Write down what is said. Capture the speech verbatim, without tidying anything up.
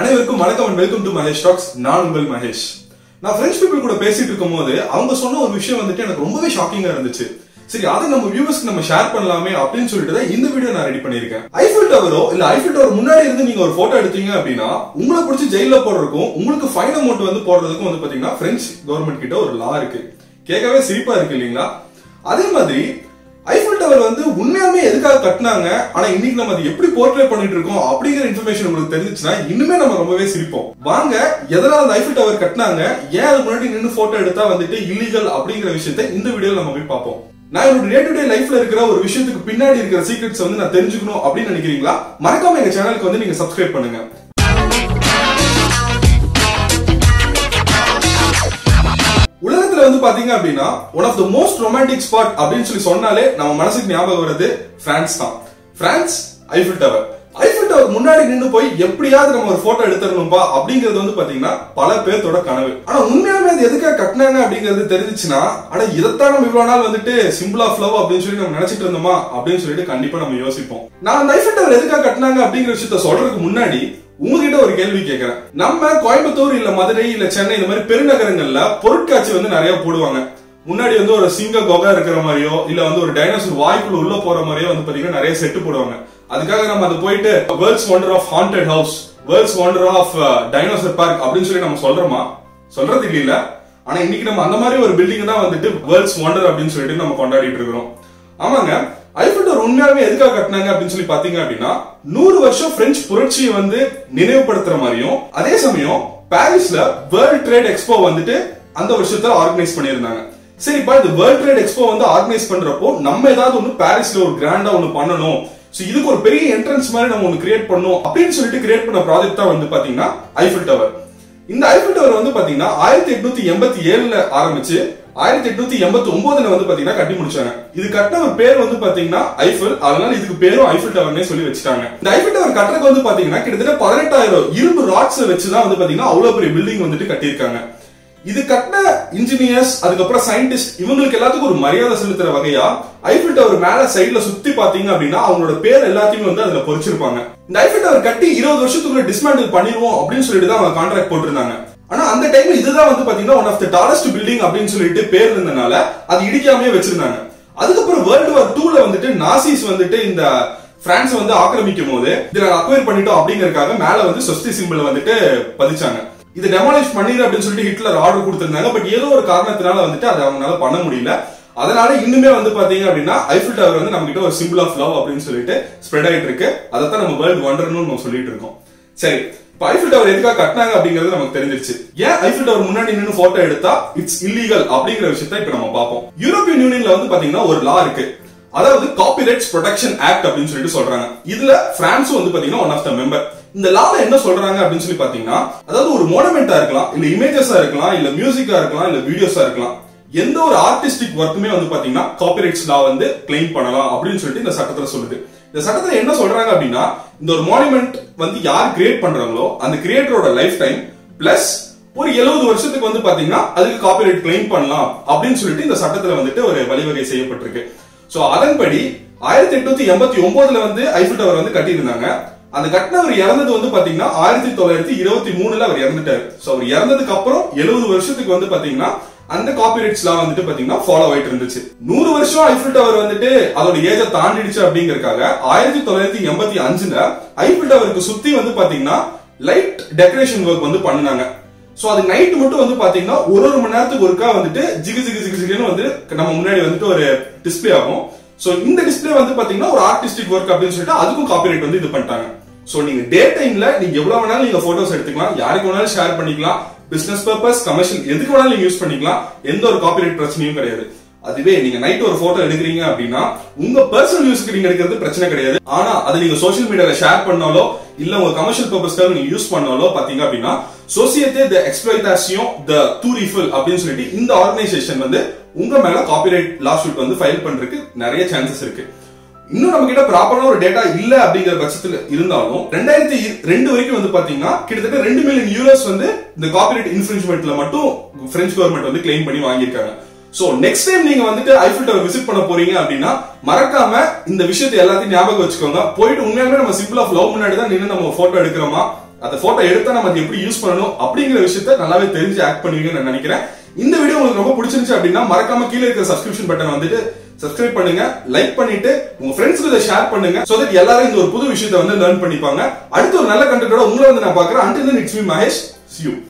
அனைவருக்கும் வணக்கம் and welcome to Mahesh Talks. நான் உங்கள் மகேஷ். நான் French people கூட பேசிட்டு இருக்கும்போது அவங்க சொன்ன ஒரு விஷயம் வந்துட்டு எனக்கு ரொம்பவே ஷாக்கிங்கா இருந்துச்சு. சரி அதை நம்ம வியூவர்ஸ்க்கு நம்ம ஷேர் பண்ணலாமே அப்படின்னு சொல்லிட்டு தான் இந்த வீடியோ நான் ரெடி பண்ணியிருக்கேன். ஐஃபில் டவரோ இல்ல ஐஃபில் டவர் முன்னாடி இருந்து நீங்க ஒரு போட்டோ எடுத்தீங்க அப்படின்னா உங்களை பிடிச்சி ஜெயில போடுறதுக்கும் உங்களுக்கு ஃபைன் அமௌண்ட் வந்து போடுறதுக்கும் வந்து பாத்தீங்கன்னா பிரெஞ்சு கவர்மெண்ட் கிட்ட ஒரு லா இருக்கு. கேட்கவே சிரிப்பா இருக்கு இல்லீங்களா? அதே மாதிரி ஐஃபில் டவர் வந்து உண்மையாலுமே எதுக்காக கட்டினாங்க ஆனா இன்னைக்கு நம்ம அது எப்படி போர்ட்ரேட் பண்ணிட்டு இருக்கோம் அப்படிங்கிற இன்ஃபர்மேஷன் உங்களுக்கு தெரிஞ்சுச்சுன்னா இன்னுமே நம்ம ரொம்பவே சிரிப்போம். வாங்க எதனால அந்த ஐஃபில் டவர் கட்டினாங்க, ஏன் அது முன்னாடி நின்று போட்டோ எடுத்தா வந்துட்டு இல்லீகல் அப்படிங்கிற விஷயத்த இந்த வீடியோல நம்ம போய் பார்ப்போம். நான் என்னோட டே டு டே லைஃப்ல இருக்கிற ஒரு விஷயத்துக்கு பின்னாடி இருக்கிற சீக்ரெட்ஸ் வந்து நான் தெரிஞ்சுக்கணும் அப்படின்னு நினைக்கிறீங்களா, மறக்காம எங்க சேனலுக்கு வந்து நீங்க சப்ஸ்கிரைப் பண்ணுங்க. வந்து பாத்தீங்க அப்படின்னா one of the most romantic spot அப்படின்னு சொல்லி சொன்னாலே நம்ம மனசுக்கு ஞாபகம் வருது பிரான்ஸ் தான். France Eiffel tower Eiffel tower முன்னாடி நின்று போய் எப்படியாவது நம்ம ஒரு போட்டோ எடுத்துடணும்பா அப்படிங்கிறது வந்து பாத்தீங்கன்னா பல பேர்த்தோட கனவு. ஆனா உண்மையாலுமே அது எதுக்காக கட்டினாங்க அப்படிங்கிறது தெரிஞ்சுச்சுன்னா ஆனா இதத்தான் நம்ம இவ்வளவு நாள் வந்துட்டு சிம்பிள் ஆஃப் லவ் அப்படின்னு சொல்லி நம்ம நினைச்சிட்டு இருந்தோமா அப்படின்னு சொல்லிட்டு கண்டிப்பா நம்ம யோசிப்போம். நான் அந்த ஐஃபில் டவர் எதுக்காக கட்டினாங்க அப்படிங்கிற விஷயத்த சொல்றதுக்கு முன்னாடி உங்ககிட்ட ஒரு கேள்வி கேட்கிறேன். நம்ம கோயம்புத்தூர் இல்ல மதுரை இல்ல சென்னை இந்த மாதிரி பெருநகரங்கள்ல பொருட்காட்சி வந்து நிறைய போடுவாங்க. முன்னாடி வந்து ஒரு சிங்க கொகை இருக்கிற மாதிரியோ இல்ல வந்து ஒரு டைனோசர் வாய்க்குள்ள உள்ள போற மாதிரியோ வந்து பாத்தீங்கன்னா நிறைய செட்டு போடுவாங்க. அதுக்காக நம்ம அதை போயிட்டு world's wonder of haunted house, world's wonder of dinosaur park அப்படின்னு சொல்லி நம்ம சொல்றோமா? சொல்றது இல்ல. ஆனா இன்னைக்கு நம்ம அந்த மாதிரி ஒரு பில்டிங் தான் வந்துட்டு வேர்ல்ட்ஸ் வண்டர் அப்படின்னு சொல்லிட்டு நம்ம கொண்டாடிட்டு இருக்கிறோம். ஆமாங்க, ஐஃபில் டவர் உண்மையாலுமே எதுக்காக கட்டினாங்க அப்படின்னு சொல்லி பாத்தீங்க அப்படின்னா நூறு வருஷம் பிரெஞ்சு புரட்சியை வந்து நினைவுபடுத்துற மாதிரியும் அதே சமயம் பாரிஸ்ல வேர்ல்ட் ட்ரேட் எக்ஸ்போ வந்துட்டு அந்த வருஷத்துல ஆர்கனைஸ் பண்ணியிருந்தாங்க. சரி இப்ப இந்த வேர்ல்ட் ட்ரேட் எக்ஸ்போ வந்து ஆர்கனைஸ் பண்றப்போ நம்ம ஏதாவது ஒண்ணு பாரிஸ்ல ஒரு கிராண்டா ஒண்ணு பண்ணணும், சோ இதுக்கு ஒரு பெரிய என்ட்ரன்ஸ் மாதிரி நம்ம ஒண்ணு கிரியேட் பண்ணணும் அப்படின்னு சொல்லிட்டு கிரியேட் பண்ண ப்ராஜெக்ட் தான் வந்து பாத்தீங்கன்னா ஐஃபில் டவர். இந்த ஐஃபில் டவர் வந்து பாத்தீங்கன்னா ஆயிரத்தி எட்நூத்தி எண்பத்தி ஏழுல ஆரம்பிச்சு ஆயிரத்தி எட்நூத்தி எண்பத்தி ஒன்பதுல வந்து பாத்தீங்கன்னா கட்டி முடிச்சாங்க. இது கட்டின ஒரு பேர் வந்து பாத்தீங்கன்னா ஐஃபில், அதனால இதுக்கு பேரும் ஐஃபில் டவர்னே சொல்லி வச்சுட்டாங்க. இந்த ஐஃபில் டவர் கட்டுறதுக்கு வந்து பாத்தீங்கன்னா கிட்டத்தட்ட பதினெட்டாயிரம் இரும்பு ராட்ஸ் வச்சுதான் வந்து பாத்தீங்கன்னா அவ்வளவு பெரிய பில்டிங் வந்துட்டு கட்டியிருக்காங்க. இது கட்டின இன்ஜினியர்ஸ் அதுக்கப்புறம் சயின்டிஸ்ட் இவங்களுக்கு எல்லாத்துக்கும் ஒரு மரியாதை செலுத்துற வகையா ஐஃபில் டவர் மேல சைட்ல சுத்தி பாத்தீங்க அப்படின்னா அவங்களோட பேர் எல்லாத்தையுமே வந்து அதுல பொறிச்சிருப்பாங்க. இந்த ஐஃபில் டவர் கட்டி இருபது வருஷத்துக்குள்ள டிஸ்மேண்டில் பண்ணிடுவோம் அப்படின்னு சொல்லிட்டு தான் அவங்க கான்ட்ராக்ட் போட்டிருந்தாங்க. ஆனா அந்த டைம்ல இதுதான் வந்து பாத்தீங்கன்னா one of the tallest building அப்படின்னு சொல்லிட்டு பேர் இருந்தனால அது இடிக்காமயே வச்சிருந்தாங்க. அதுக்கப்புறம் வேர்ல்டு வார் டூல வந்துட்டு நாசிஸ் வந்துட்டு இந்த பிரான்ஸ் வந்து ஆக்கிரமிக்கும் போது இதை அக்வயர் பண்ணிட்டோம் அப்படிங்கறதுக்காக மேல வந்து சொஸ்தி சிம்பிள் வந்துட்டு பதிச்சாங்க. இது டெமாலிஷ் பண்ணிடு அப்படின்னு சொல்லிட்டு ஹிட்லர் ஆர்டர் கொடுத்திருந்தாங்க. பட் ஏதோ ஒரு காரணத்தினால வந்துட்டு அதை அவங்களால பண்ண முடியல. அதனால இன்னுமே வந்து பாத்தீங்க அப்படின்னா ஐஃபில் டவர் வந்து நம்ம கிட்ட ஒரு சிம்பிள் ஆஃப் லவ் அப்படின்னு சொல்லிட்டு ஸ்ப்ரெட் ஆயிட்டு இருக்கு. அதைத்தான் நம்ம வேர்ல்டு வண்டர்னு நம்ம சொல்லிட்டு இருக்கோம். சரி ஐஃபில் டவர் எதுக்காக கட்டினாங்க அப்படிங்கிறது நமக்கு தெரிஞ்சிருச்சு. ஏன் ஐஃபில் டவர் முன்னாடி நின்று போட்டோ எடுத்தா இட்ஸ் இல்லீகல் அப்படிங்கிற விஷயத்தை இப்ப நம்ம பார்ப்போம். யூரோப்பியன் யூனியன்ல வந்து பாத்தீங்கன்னா ஒரு லா இருக்கு, அதாவது காப்பிரைட்ஸ் ப்ரொடெக்ஷன் ஆக்ட் அப்படின்னு சொல்லிட்டு சொல்றாங்க. இதுல பிரான்ஸ் வந்து பாத்தீங்கன்னா ஒன் ஆஃப் த மெம்பர். இந்த லால என்ன சொல்றாங்க அப்படின்னு சொல்லி பாத்தீங்கன்னா அதாவது ஒரு மோனமெண்டா இருக்கலாம், இல்ல இமேஜஸா இருக்கலாம், இல்ல மியூசிக்கா இருக்கலாம், இல்ல வீடியோஸா இருக்கலாம், எந்த ஒரு ஆர்டிஸ்டிக் ஒர்க்குமே வந்து பாத்தீங்கன்னா காப்பிரைட்ஸ் லா வந்து கிளைம் பண்ணலாம் அப்படின்னு சொல்லிட்டு இந்த சட்டத்துல சொல்லுது. இந்த சட்டத்துல என்ன சொல்றாங்க அப்படின்னா இந்த ஒரு மானுமெண்ட் வந்து யார் கிரியேட் பண்றாங்களோ அந்த கிரியேட்டரோட லைஃப் டைம் பிளஸ் ஒரு எழுபது வருஷத்துக்கு வந்து பாத்தீங்கன்னா அதுக்கு காப்பிரைட் கிளைம் பண்ணலாம் அப்படின்னு சொல்லிட்டு இந்த சட்டத்துல வந்துட்டு ஒரு வழிவகை செய்யப்பட்டிருக்கு. சோ அதன்படி ஆயிரத்தி எட்நூத்தி எண்பத்தி ஒன்பதுல வந்து ஐஃபில் டவர் வந்து கட்டியிருந்தாங்க. அந்த கட்டினவர் இறந்தது வந்து பாத்தீங்கன்னா ஆயிரத்தி தொள்ளாயிரத்தி இருபத்தி மூணுல அவர் இறந்துட்டாரு. சோ அவர் இறந்ததுக்கு அப்புறம் எழுபது வருஷத்துக்கு வந்து பாத்தீங்கன்னா அந்த காப்பிரைட்ஸ் எல்லாம் வந்துட்டு பாத்தீங்கன்னா ஃபாலோ ஆயிட்டு இருந்துச்சு. நூறு வருஷம் ஐஃபில் டவர் வந்துட்டு அதோட ஏஜ தாண்டிடுச்சு அப்படிங்கறக்காக ஆயிரத்தி தொள்ளாயிரத்தி எண்பத்தி அஞ்சுல ஐஃபில் டவருக்கு சுத்தி வந்து பாத்தீங்கன்னா லைட் டெக்கரேஷன் ஒர்க் வந்து பண்ணாங்க. சோ அது நைட் மட்டும் வந்து பாத்தீங்கன்னா ஒரு ஒரு மணி நேரத்துக்கு ஒருக்கா வந்துட்டு ஜிகு ஜிகு ஜிகு ஜிகுன்னு வந்து நம்ம முன்னாடி வந்துட்டு ஒரு டிஸ்பிளே ஆகும். சோ இந்த டிஸ்பிளே வந்து பாத்தீங்கன்னா ஒரு ஆர்டிஸ்டிக் ஒர்க் அப்படின்னு சொல்லிட்டு அதுக்கும் காப்பிரைட் வந்து இது பண்ணிட்டாங்க. சோ நீங்க டே டைம்ல நீங்க எவ்வளவு வேணாலும் நீங்க போட்டோஸ் எடுத்துக்கலாம், யாருக்கு வேணாலும் ஷேர் பண்ணிக்கலாம், பிசினஸ் பர்பஸ் கமர்ஷியல் எதுக்கு வேணாலும் நீங்க யூஸ் பண்ணிக்கலாம், எந்த ஒரு காப்பிரைட் பிரச்சனையும் கிடையாது. அதுவே நீங்க நைட் ஒரு போட்டோ எடுக்கிறீங்க அப்படின்னா உங்க பர்சனல் யூஸ்க்கு நீங்க எடுக்கிறது பிரச்சனை கிடையாது. ஆனா அதை நீங்க சோசியல் மீடியால ஷேர் பண்ணாலோ இல்ல உங்க கமர்ஷியல் பர்பஸ்க்காக நீங்க யூஸ் பண்ணாலோ பாத்தீங்க அப்படின்னா சொசையத்தே த எக்ஸ்ப்ளாய்டேஷன் த டூரிஃபில் அப்படின்னு சொல்லிட்டு இந்த ஆர்கனைசேஷன் வந்து உங்க மேல காப்பிரைட் லாசூட் வந்து ஃபைல் பண்றதுக்கு நிறைய சான்சஸ் இருக்கு. இன்னும் நம்ம கிட்ட ப்ராப்பரான ஒரு டேட்டா இல்ல அப்படிங்கிற பட்சத்துல இருந்தாலும் ரெண்டாயிரத்தி ரெண்டு வரைக்கும் வந்து பாத்தீங்கன்னா கிட்டத்தட்ட ரெண்டு மில்லியன் யூரோஸ் வந்து இந்த காப்பிரைட் இன்ஃபிரிஞ்ச்மெண்ட்ல மட்டும் பிரெஞ்சு கவர்மெண்ட் வந்து கிளைம் பண்ணி வாங்கியிருக்காங்க. சோ நெக்ஸ்ட் டைம் நீங்க வந்துட்டு ஐஃபில் டவர் விசிட் பண்ண போறீங்க அப்படின்னா மறக்காம இந்த விஷயத்தை எல்லாத்தையும் ஞாபகம் வச்சுக்கோங்க. போயிட்டு உண்மையாலுமே நம்ம சிம்பிள் ஆஃப் லவ் முன்னாடி தான் நின்று நம்ம போட்டோ எடுக்கிறோமா, அந்த போட்டோ எடுத்தா நம்ம அதை எப்படி யூஸ் பண்ணனும் அப்படிங்கிற விஷயத்தை நல்லாவே தெரிஞ்சு ஆக்ட் பண்ணுவீங்கன்னு நான் நினைக்கிறேன். இந்த வீடியோ உங்களுக்கு ரொம்ப பிடிச்சிருந்துச்சு அப்படினா மறக்காம கீழ இருக்கிற சப்ஸ்கிரிப்ஷன் பட்டன் வந்துட்டு சப்ஸ்கிரைப் பண்ணுங்க, லைக் பண்ணிட்டு உங்க ஃப்ரெண்ட்ஸ்க்கு இத ஷேர் பண்ணுங்க. சோ தட் எல்லாரும் இந்த ஒரு புது விஷயத்தை வந்து லேர்ன் பண்ணிப்பாங்க. அடுத்து ஒரு நல்ல கண்டென்ட்டோட உங்களை வந்து நான் பார்க்கறேன். Until then, it's me Mahesh. See you.